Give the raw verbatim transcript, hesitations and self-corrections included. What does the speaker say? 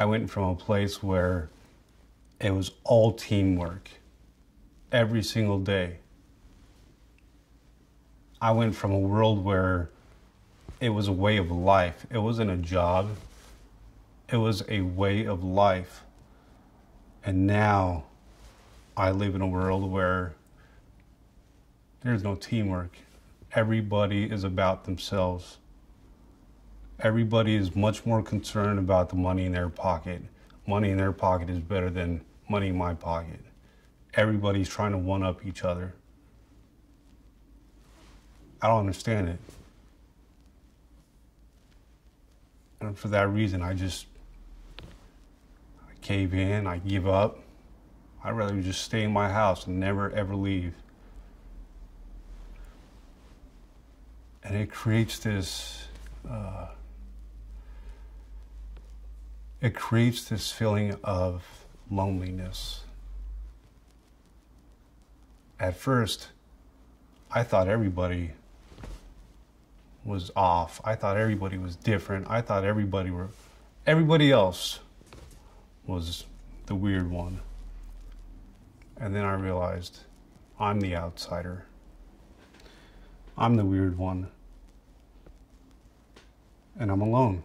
I went from a place where it was all teamwork every single day. I went from a world where it was a way of life. It wasn't a job. It was a way of life. And now I live in a world where there's no teamwork. Everybody is about themselves. Everybody is much more concerned about the money in their pocket. Money in their pocket is better than money in my pocket. Everybody's trying to one-up each other. I don't understand it. And for that reason, I just, I cave in, I give up. I'd rather just stay in my house and never, ever leave. And it creates this, uh, it creates this feeling of loneliness. At first, I thought everybody was off. I thought everybody was different. I thought everybody were, everybody else was the weird one. And then I realized I'm the outsider. I'm the weird one. And I'm alone.